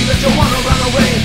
That you wanna run away.